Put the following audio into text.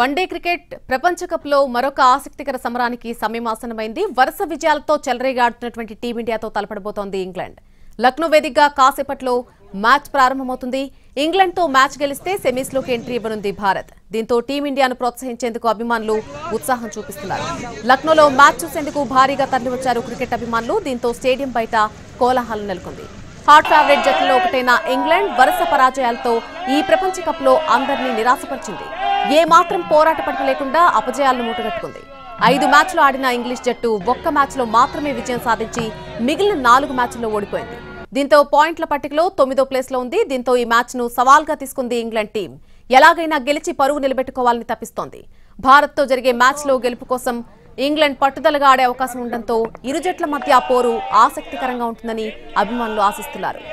One day cricket ప్రపంచ cup లో మరొక ఆసక్తికర సమరానికి సమయమాసనమైంది. వరుస విజయాలతో చెలరేగాడుతున్నటువంటి టీమిండియాతో తలపడబోతోంది ఇంగ్లాండ్. లక్నో వేదికగా కాసేపట్లో మ్యాచ్ ప్రారంభమవుతుంది. ఇంగ్లాండ్ తో మ్యాచ్ గెలిస్తే సెమీస్ లోకి ఎంట్రీ ఇవ్వనుంది భారత్. దీంతో టీమిండియాను ప్రోత్సహించేందుకు అభిమానులు ఉత్సాహం చూపిస్తున్నారు. లక్నోలో మ్యాచ్ చూసేందుకు భారీగా తరలివచ్చారు క్రికెట్ అభిమానులు. దీంతో స్టేడియం బయట కోలాహలం నెలకొంది. హాట్ ఫేవరెట్ జట్టులో ఒకటైన ఇంగ్లాండ్ వరుస పరాజయాలతో ఈ ప్రపంచ కప్ లో అందరినీ నిరాశపరిచింది. ఏ మాత్రం పోరాట పట్టు లేకుండా అపజయాలను మూటగట్టుకుంది. 5 మ్యాచ్లు ఆడిన ఇంగ్లీష్ జట్టు ఒక్క మ్యాచ్లో మాత్రమే విజయం సాధించి మిగిలిన 4 మ్యాచ్ల్లో ఓడిపోయింది. దీంతో పాయింట్ల పట్టికలో 9వ ప్లేస్లో ఉంది. దీంతో ఈ మ్యాచ్ను సవాల్గా తీసుకుంది ఇంగ్లాండ్ టీం. ఎలాగైనా గెలిచి పరువు నిలబెట్టుకోవాలని తప్పిస్తోంది. భారత్తో జరిగే మ్యాచ్లో గెలుపు కోసం ఇంగ్లాండ్ పట్టుదలగా ఆడే అవకాశం ఉండడంతో ఇరు జట్ల మధ్య పోరు ఆసక్తికరంగా ఉంటుందని అభిమానులు ఆశిస్తున్నారు.